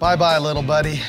Bye-bye, little buddy.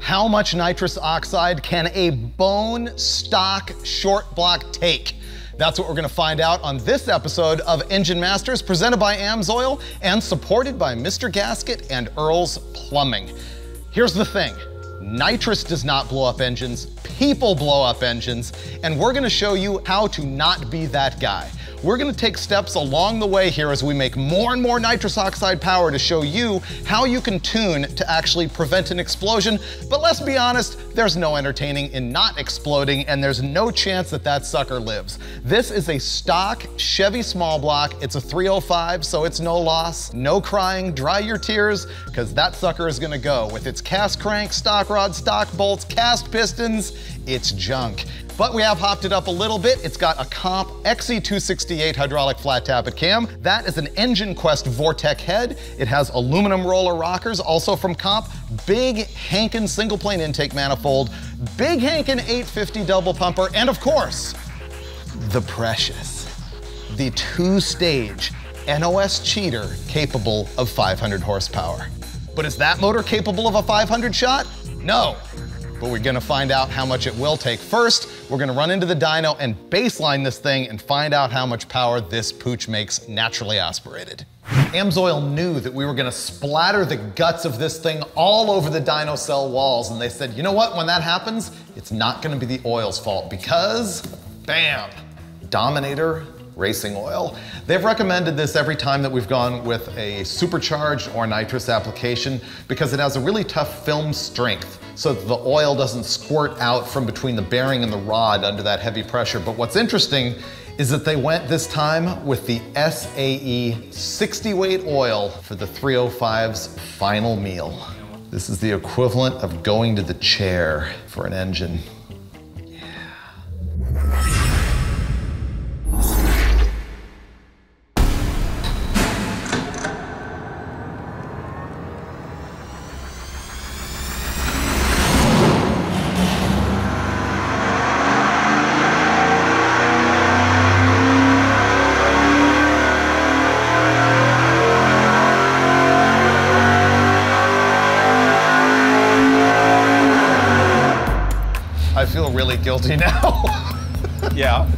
How much nitrous oxide can a bone stock short block take? That's what we're gonna find out on this episode of Engine Masters, presented by Amsoil and supported by Mr. Gasket and Earl's Plumbing. Here's the thing, nitrous does not blow up engines, people blow up engines, and we're gonna show you how to not be that guy. We're gonna take steps along the way here as we make more and more nitrous oxide power to show you how you can tune to actually prevent an explosion. But let's be honest, there's no entertaining in not exploding, and there's no chance that that sucker lives. This is a stock Chevy small block. It's a 305, so it's no loss, no crying, dry your tears, because that sucker is gonna go with its cast crank, stock rod, stock bolts, cast pistons. It's junk. But we have hopped it up a little bit. It's got a Comp XE268 hydraulic flat tappet cam. That is an Engine Quest Vortec head. It has aluminum roller rockers, also from Comp. Big Hankin single plane intake manifold, big Hankin 850 double pumper, and of course, the precious, the two-stage NOS cheater capable of 500 horsepower. But is that motor capable of a 500 shot? No. But we're gonna find out how much it will take. First, we're gonna run into the dyno and baseline this thing and find out how much power this pooch makes naturally aspirated. Amsoil knew that we were gonna splatter the guts of this thing all over the dyno cell walls, and they said, you know what, when that happens, it's not gonna be the oil's fault because, bam, Dominator Racing Oil. They've recommended this every time that we've gone with a supercharged or nitrous application because it has a really tough film strength, so that the oil doesn't squirt out from between the bearing and the rod under that heavy pressure. But what's interesting is that they went this time with the SAE 60 weight oil for the 305's final meal. This is the equivalent of going to the chair for an engine. Really guilty now. Yeah.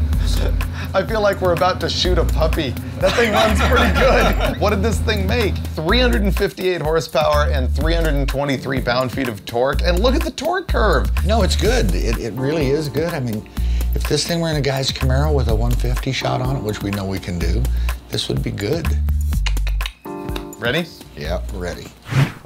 I feel like we're about to shoot a puppy. That thing runs pretty good. What did this thing make? 358 horsepower and 323 pound-feet of torque. And look at the torque curve. No, it's good. It really is good. I mean, if this thing were in a guy's Camaro with a 150 shot on it, which we know we can do, this would be good. Ready? Yeah, ready.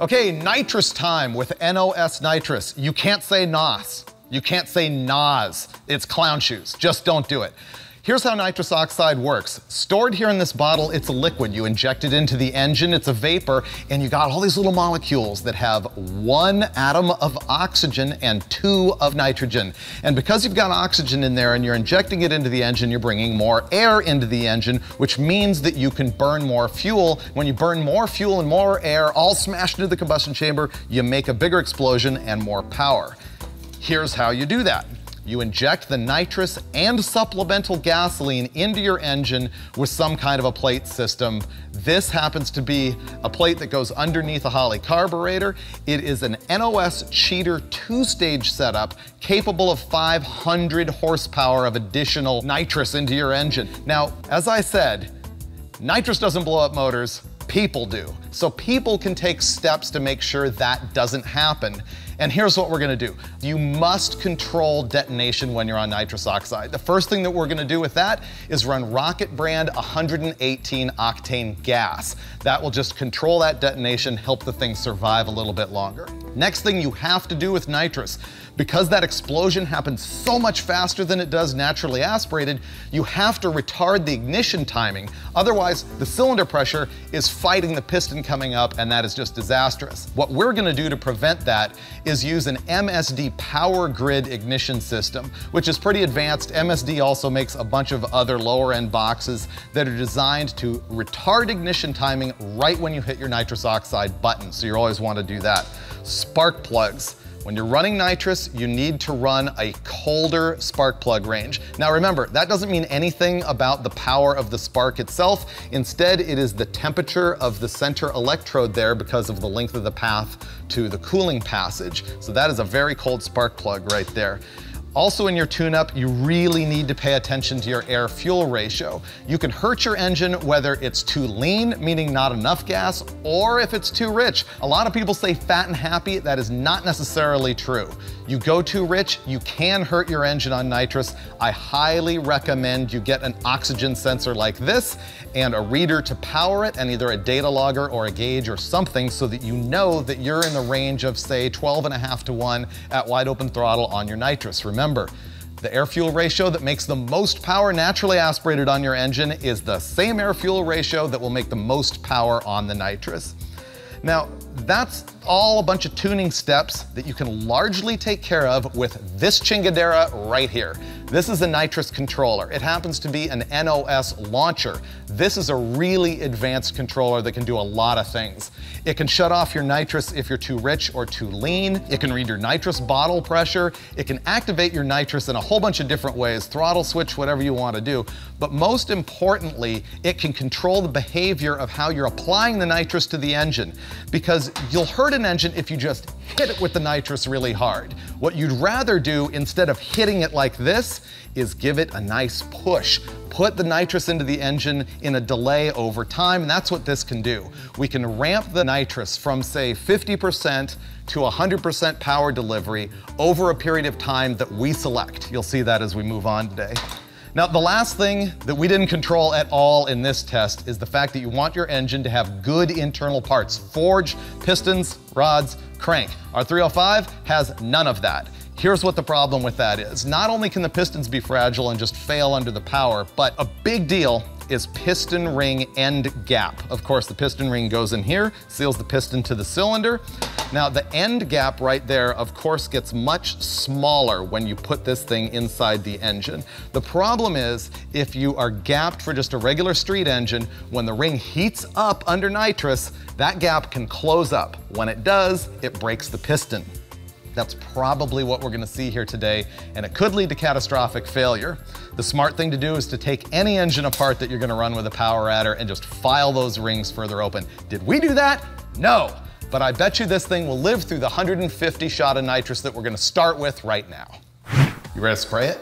Okay, nitrous time with NOS nitrous. You can't say NOS. You can't say NOS, it's clown shoes, just don't do it. Here's how nitrous oxide works. Stored here in this bottle, it's a liquid. You inject it into the engine, it's a vapor, and you got all these little molecules that have one atom of oxygen and two of nitrogen. And because you've got oxygen in there and you're injecting it into the engine, you're bringing more air into the engine, which means that you can burn more fuel. When you burn more fuel and more air, all smashed into the combustion chamber, you make a bigger explosion and more power. Here's how you do that. You inject the nitrous and supplemental gasoline into your engine with some kind of a plate system. This happens to be a plate that goes underneath a Holley carburetor. It is an NOS cheater two-stage setup capable of 500 horsepower of additional nitrous into your engine. Now, as I said, nitrous doesn't blow up motors, people do. So people can take steps to make sure that doesn't happen. And here's what we're gonna do. You must control detonation when you're on nitrous oxide. The first thing that we're gonna do with that is run Rocket Brand 118 octane gas. That will just control that detonation, help the thing survive a little bit longer. Next thing you have to do with nitrous, because that explosion happens so much faster than it does naturally aspirated, you have to retard the ignition timing. Otherwise, the cylinder pressure is fighting the piston coming up, and that is just disastrous. What we're gonna do to prevent that is use an MSD power grid ignition system, which is pretty advanced. MSD also makes a bunch of other lower end boxes that are designed to retard ignition timing right when you hit your nitrous oxide button, so you always wanna do that. Spark plugs. When you're running nitrous, you need to run a colder spark plug range. Now remember, that doesn't mean anything about the power of the spark itself. Instead, it is the temperature of the center electrode there because of the length of the path to the cooling passage. So that is a very cold spark plug right there. Also in your tune-up, you really need to pay attention to your air-fuel ratio. You can hurt your engine whether it's too lean, meaning not enough gas, or if it's too rich. A lot of people say fat and happy. That is not necessarily true. You go too rich, you can hurt your engine on nitrous. I highly recommend you get an oxygen sensor like this and a reader to power it, and either a data logger or a gauge or something, so that you know that you're in the range of, say, 12.5 to 1 at wide open throttle on your nitrous. Remember, the air-fuel ratio that makes the most power naturally aspirated on your engine is the same air-fuel ratio that will make the most power on the nitrous. Now, that's all a bunch of tuning steps that you can largely take care of with this chingadera right here. This is a nitrous controller. It happens to be an NOS launcher. This is a really advanced controller that can do a lot of things. It can shut off your nitrous if you're too rich or too lean. It can read your nitrous bottle pressure. It can activate your nitrous in a whole bunch of different ways, throttle switch, whatever you want to do. But most importantly, it can control the behavior of how you're applying the nitrous to the engine, because you'll hurt an engine if you just hit it with the nitrous really hard. What you'd rather do, instead of hitting it like this, is give it a nice push. Put the nitrous into the engine in a delay over time, and that's what this can do. We can ramp the nitrous from, say, 50% to 100% power delivery over a period of time that we select. You'll see that as we move on today. Now, the last thing that we didn't control at all in this test is the fact that you want your engine to have good internal parts. Forge, pistons, rods, crank. Our 305 has none of that. Here's what the problem with that is. Not only can the pistons be fragile and just fail under the power, but a big deal is piston ring end gap. Of course, the piston ring goes in here, seals the piston to the cylinder. Now, the end gap right there, of course, gets much smaller when you put this thing inside the engine. The problem is, if you are gapped for just a regular street engine, when the ring heats up under nitrous, that gap can close up. When it does, it breaks the piston. That's probably what we're gonna see here today, and it could lead to catastrophic failure. The smart thing to do is to take any engine apart that you're gonna run with a power adder and just file those rings further open. Did we do that? No, but I bet you this thing will live through the 150 shot of nitrous that we're gonna start with right now. You ready to spray it?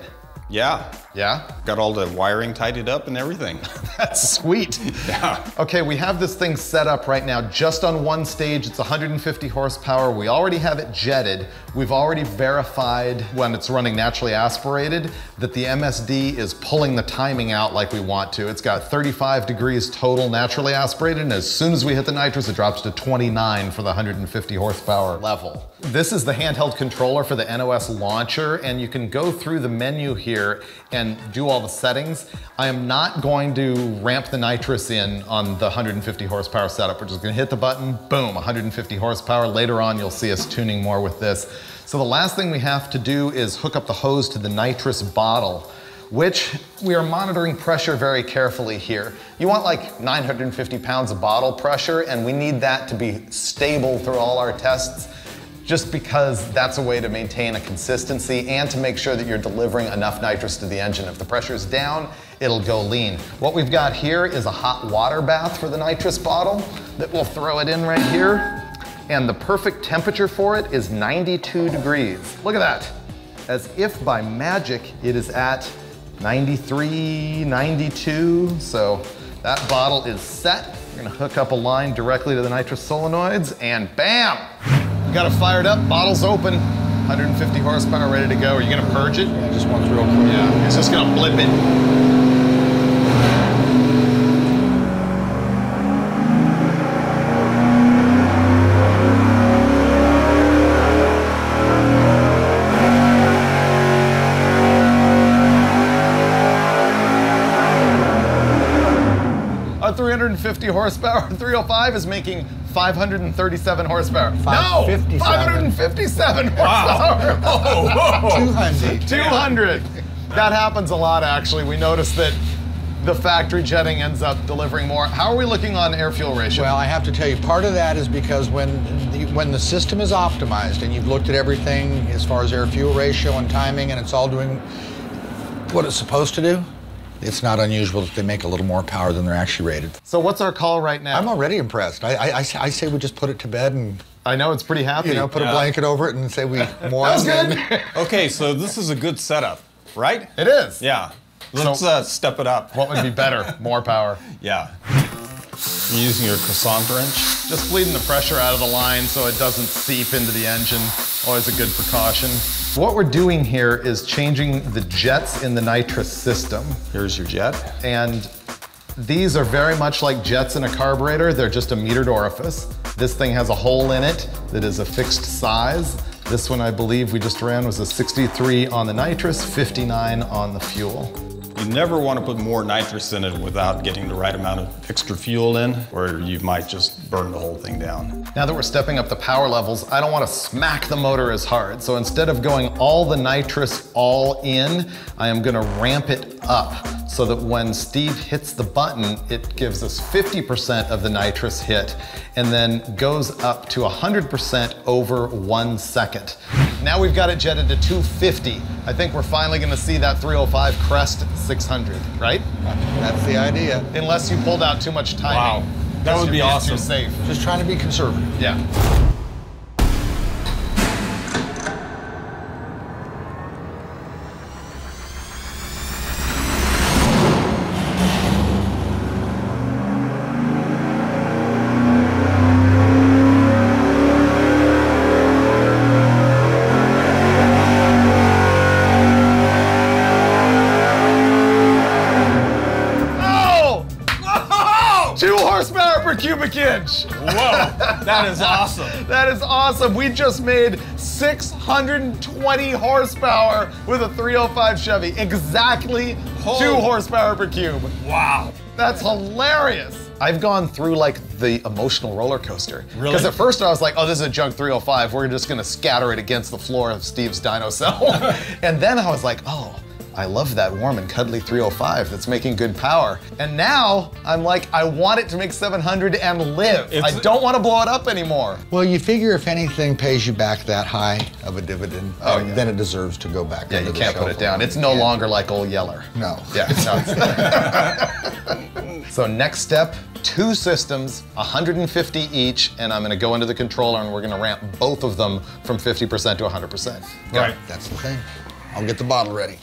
Yeah. Yeah? Got all the wiring tidied up and everything. That's sweet. Yeah. Okay, we have this thing set up right now just on one stage. It's 150 horsepower. We already have it jetted. We've already verified when it's running naturally aspirated that the MSD is pulling the timing out like we want to. It's got 35 degrees total naturally aspirated, and as soon as we hit the nitrous, it drops to 29 for the 150 horsepower level. This is the handheld controller for the NOS launcher, and you can go through the menu here and do all the settings. I am not going to ramp the nitrous in on the 150 horsepower setup. We're just gonna hit the button, boom, 150 horsepower. Later on, you'll see us tuning more with this. So the last thing we have to do is hook up the hose to the nitrous bottle, which we are monitoring pressure very carefully here. You want like 950 pounds of bottle pressure, and we need that to be stable through all our tests, just because that's a way to maintain a consistency and to make sure that you're delivering enough nitrous to the engine. If the pressure's down, it'll go lean. What we've got here is a hot water bath for the nitrous bottle that we'll throw it in right here. And the perfect temperature for it is 92 degrees. Look at that. As if by magic, it is at 93, 92. So that bottle is set. We're gonna hook up a line directly to the nitrous solenoids, and bam! Got it fired up, bottle's open, 150 horsepower, ready to go. Are you gonna purge it? Yeah, just once real quick. Yeah, it's just gonna blip it. 550 horsepower 305 is making 537 horsepower. 557. No! 557 horsepower! Wow. Whoa, whoa. 200. 200. That happens a lot, actually. We noticed that the factory jetting ends up delivering more. How are we looking on air fuel ratio? Well, I have to tell you, part of that is because when the system is optimized and you've looked at everything as far as air fuel ratio and timing and it's all doing what it's supposed to do, it's not unusual that they make a little more power than they're actually rated. So what's our call right now? I'm already impressed. I say we just put it to bed and... I know, it's pretty happy. You know, put a blanket over it and say we won. That was good. Okay, so this is a good setup, right? It is. Yeah. Let's step it up. What would be better? More power. Yeah. You're using your croissant wrench. Just bleeding the pressure out of the line so it doesn't seep into the engine. Always a good precaution. What we're doing here is changing the jets in the nitrous system. Here's your jet. And these are very much like jets in a carburetor. They're just a metered orifice. This thing has a hole in it that is a fixed size. This one I believe we just ran was a 63 on the nitrous, 59 on the fuel. You never want to put more nitrous in it without getting the right amount of extra fuel in, or you might just burn the whole thing down. Now that we're stepping up the power levels, I don't want to smack the motor as hard. So instead of going all the nitrous all in, I am going to ramp it up so that when Steve hits the button, it gives us 50% of the nitrous hit and then goes up to 100% over 1 second. Now we've got it jetted to 250. I think we're finally going to see that 305 crest 600, right? That's the idea. Unless you pulled out too much timing. Wow, that would be awesome. Safe. Just trying to be conservative. Yeah. Cubic inch. Whoa, that is awesome. That is awesome. We just made 620 horsepower with a 305 Chevy. Exactly 2 horsepower per cube. Wow. That's hilarious. I've gone through like the emotional roller coaster. Really? Because at first I was like, oh, this is a junk 305. We're just gonna scatter it against the floor of Steve's dyno cell. And then I was like, oh, I love that warm and cuddly 305 that's making good power. And now I'm like, I want it to make 700 and live. I don't want to blow it up anymore. Well, you figure if anything pays you back that high of a dividend, then it deserves to go back. Yeah, you can't put it down. It's no longer like Old Yeller. No. Yeah, no. So next step, 2 systems, 150 each, and I'm going to go into the controller and we're going to ramp both of them from 50% to 100%. Right. That's the thing. I'll get the bottle ready.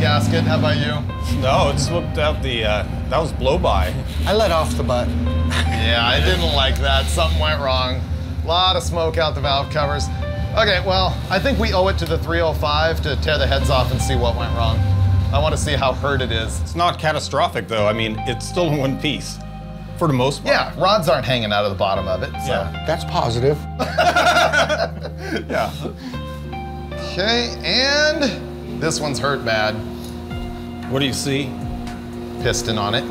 Gasket, how about you? No, it slipped out the, that was blow by. I let off the butt. Yeah, I didn't like that. Something went wrong. A lot of smoke out the valve covers. Okay, well, I think we owe it to the 305 to tear the heads off and see what went wrong. I want to see how hurt it is. It's not catastrophic, though. I mean, it's still in one piece, for the most part. Yeah, rods aren't hanging out of the bottom of it, so. Yeah. That's positive. Yeah. Okay, and... this one's hurt bad. What do you see? Piston on it.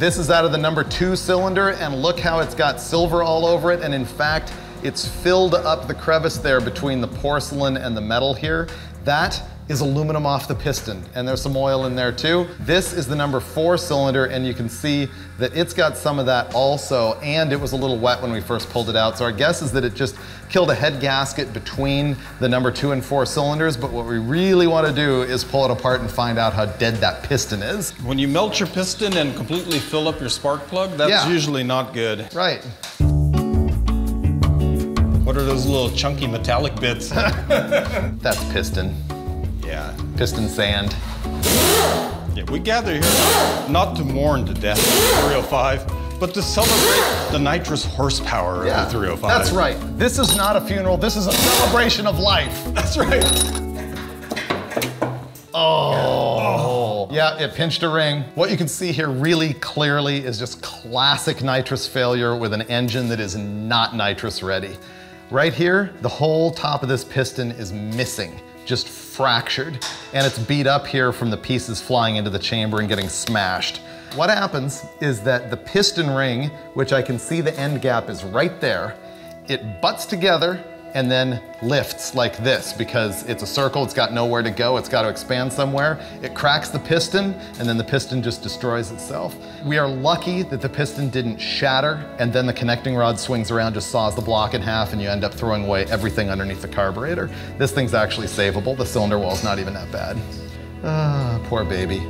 This is out of the number 2 cylinder, and look how it's got silver all over it, and in fact, it's filled up the crevice there between the porcelain and the metal here. That is aluminum off the piston, and there's some oil in there too. This is the number 4 cylinder, and you can see that it's got some of that also, and it was a little wet when we first pulled it out, so our guess is that it just killed a head gasket between the number 2 and 4 cylinders, but what we really want to do is pull it apart and find out how dead that piston is. When you melt your piston and completely fill up your spark plug, that's usually not good. Right. What are those little chunky metallic bits? That's piston. Yeah. Piston sand. Yeah, we gather here not to mourn to death the 305, but to celebrate the nitrous horsepower of the 305. That's right. This is not a funeral. This is a celebration of life. That's right. Oh. Yeah, it pinched a ring. What you can see here really clearly is just classic nitrous failure with an engine that is not nitrous ready. Right here, the whole top of this piston is missing, just fractured, and it's beat up here from the pieces flying into the chamber and getting smashed. What happens is that the piston ring, which I can see the end gap is right there, it butts together and then lifts like this because it's a circle, it's got nowhere to go, it's got to expand somewhere. It cracks the piston and then the piston just destroys itself. We are lucky that the piston didn't shatter and then the connecting rod swings around, just saws the block in half, and you end up throwing away everything underneath the carburetor. This thing's actually savable. The cylinder wall's not even that bad. Ah, poor baby.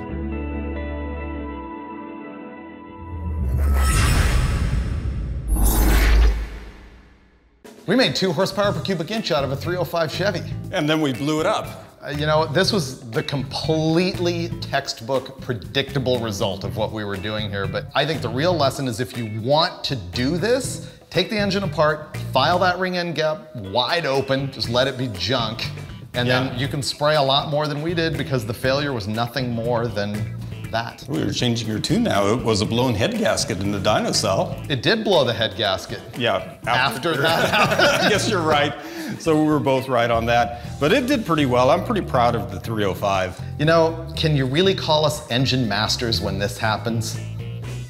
We made 2 horsepower per cubic inch out of a 305 Chevy. And then we blew it up. You know, this was the completely textbook, predictable result of what we were doing here. But I think the real lesson is if you want to do this, take the engine apart, file that ring end gap wide open, just let it be junk. And then you can spray a lot more than we did because the failure was nothing more than that. We were changing your tune now. It was a blown head gasket in the dyno cell. It did blow the head gasket. Yeah. After that. I guess you're right. So we were both right on that. But it did pretty well. I'm pretty proud of the 305. You know, can you really call us engine masters when this happens?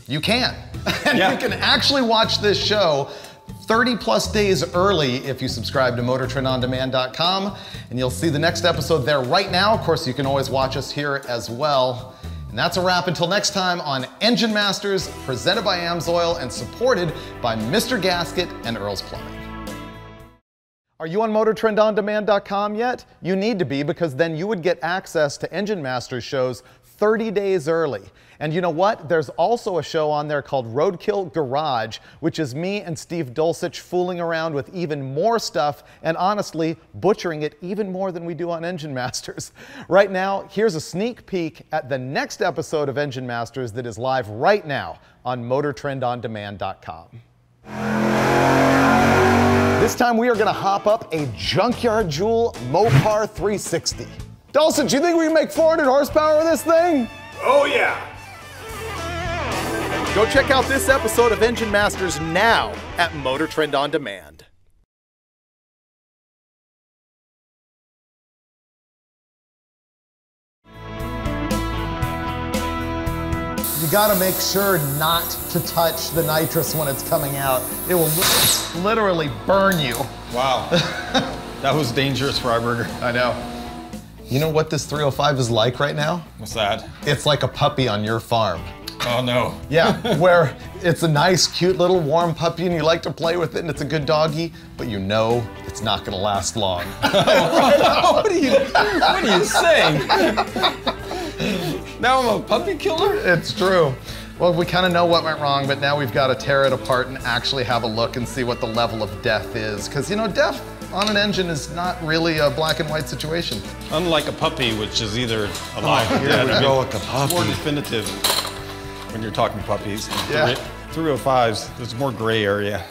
You can. And you can actually watch this show 30 plus days early if you subscribe to MotorTrendOnDemand.com. And you'll see the next episode there right now. Of course, you can always watch us here as well. And that's a wrap until next time on Engine Masters, presented by Amsoil and supported by Mr. Gasket and Earl's Plumbing. Are you on MotorTrendOnDemand.com yet? You need to be, because then you would get access to Engine Masters shows 30 days early. And you know what? There's also a show on there called Roadkill Garage, which is me and Steve Dulcich fooling around with even more stuff and honestly butchering it even more than we do on Engine Masters. Right now, here's a sneak peek at the next episode of Engine Masters that is live right now on MotorTrendOnDemand.com. This time we are gonna hop up a Junkyard Jewel Mopar 360. Dulcich, do you think we can make 400 horsepower of this thing? Oh yeah. Go check out this episode of Engine Masters now at Motor Trend On Demand. You gotta make sure not to touch the nitrous when it's coming out. It will literally burn you. Wow, that was dangerous, Freiburger. I know. You know what this 305 is like right now? What's that? It's like a puppy on your farm. Oh no. Yeah, where it's a nice, cute little warm puppy and you like to play with it and it's a good doggy, but you know it's not gonna last long. What are you saying? Now I'm a puppy killer? It's true. Well, we kind of know what went wrong, but now we've got to tear it apart and actually have a look and see what the level of death is. Because, you know, death on an engine is not really a black and white situation. Unlike a puppy, which is either alive or dead. There we go, like a puppy. More definitive when you're talking puppies. Yeah. 305s, there's more gray area.